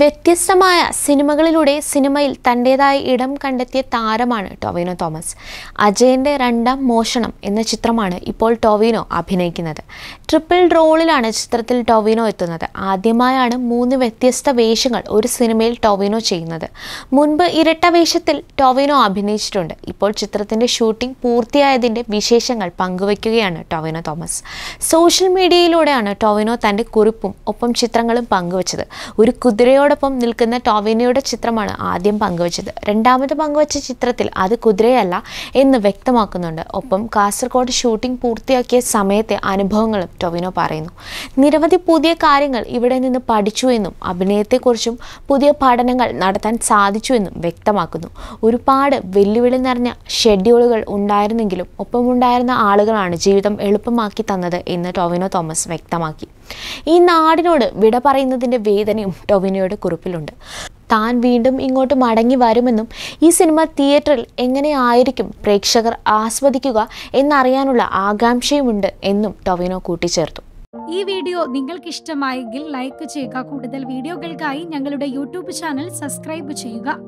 വ്യത്യസ്തമായ സിനിമകളിലൂടെ സിനിമയിൽ തൻ്റേതായ ഇടം കണ്ടെത്തിയ താരമാണ് ടൊവിനോ തോമസ്. അജയൻ്റെ രണ്ടാം മോഷണം എന്ന ചിത്രമാണ് ഇപ്പോൾ ടൊവിനോ അഭിനയിക്കുന്നത്. ട്രിപ്പിൾ റോളിലാണ് ചിത്രത്തിൽ ടൊവിനോ എത്തുന്നത്. ആദ്യമായാണ് 3 വ്യത്യസ്ത വേഷങ്ങൾ ഒരു സിനിമയിൽ ടൊവിനോ ചെയ്യുന്നത്. മുൻപ് ഇരട്ട വേഷത്തിൽ ടൊവിനോ അഭിനയിച്ചിട്ടുണ്ട്. ഇപ്പോൾ ചിത്രത്തിൻ്റെ ഷൂട്ടിംഗ് പൂർത്തിയായതിൻ്റെ വിശേഷങ്ങൾ പങ്കുവയ്ക്കുകയാണ് ടൊവിനോ തോമസ്. സോഷ്യൽ മീഡിയയിലൂടെയാണ് ടൊവിനോ തൻ്റെ കുറിപ്പും ഒപ്പം ചിത്രങ്ങളും പങ്കുവച്ചത്. ഒരു കുതിരയോടൊപ്പം നിൽക്കുന്ന ടൊവിനോയുടെ ചിത്രമാണ് ആദ്യം പങ്കുവച്ചത്. രണ്ടാമത് പങ്കുവച്ച ചിത്രത്തിൽ അത് കുതിരയല്ല എന്ന് വ്യക്തമാക്കുന്നുണ്ട്. ഒപ്പം കാസർഗോഡ് ഷൂട്ടിംഗ് പൂർത്തിയാക്കിയ സമയത്തെ അനുഭവങ്ങളും ടൊവിനോ പറയുന്നു. നിരവധി പുതിയ കാര്യങ്ങൾ ഇവിടെ നിന്ന് പഠിച്ചു എന്നും അഭിനയത്തെക്കുറിച്ചും പുതിയ പഠനങ്ങൾ നടത്താൻ സാധിച്ചു എന്നും വ്യക്തമാക്കുന്നു. ഒരുപാട് വെല്ലുവിളി നിറഞ്ഞ ഷെഡ്യൂളുകൾ ഉണ്ടായിരുന്നെങ്കിലും ഒപ്പമുണ്ടായിരുന്ന ആളുകളാണ് ജീവിതം എളുപ്പമാക്കി തന്നത് എന്ന് ടൊവിനോ തോമസ് വ്യക്തമാക്കി. ഈ നാടിനോട് വിട പറയുന്നതിൻ്റെ വേദനയും ടൊവിനോയുടെ കുറിപ്പിലുണ്ട്. താൻ വീണ്ടും ഇങ്ങോട്ട് മടങ്ങി വരുമെന്നും ഈ സിനിമ തിയേറ്ററിൽ എങ്ങനെയായിരിക്കും പ്രേക്ഷകർ ആസ്വദിക്കുക എന്നറിയാനുള്ള ആകാംക്ഷയുമുണ്ട് എന്നും ടൊവിനോ കൂട്ടിച്ചേർത്തു. ഈ വീഡിയോ നിങ്ങൾക്ക് ഇഷ്ടമായെങ്കിൽ ലൈക്ക് ചെയ്യുക. കൂടുതൽ വീഡിയോകൾക്കായി ഞങ്ങളുടെ യൂട്യൂബ് ചാനൽ സബ്സ്ക്രൈബ് ചെയ്യുക.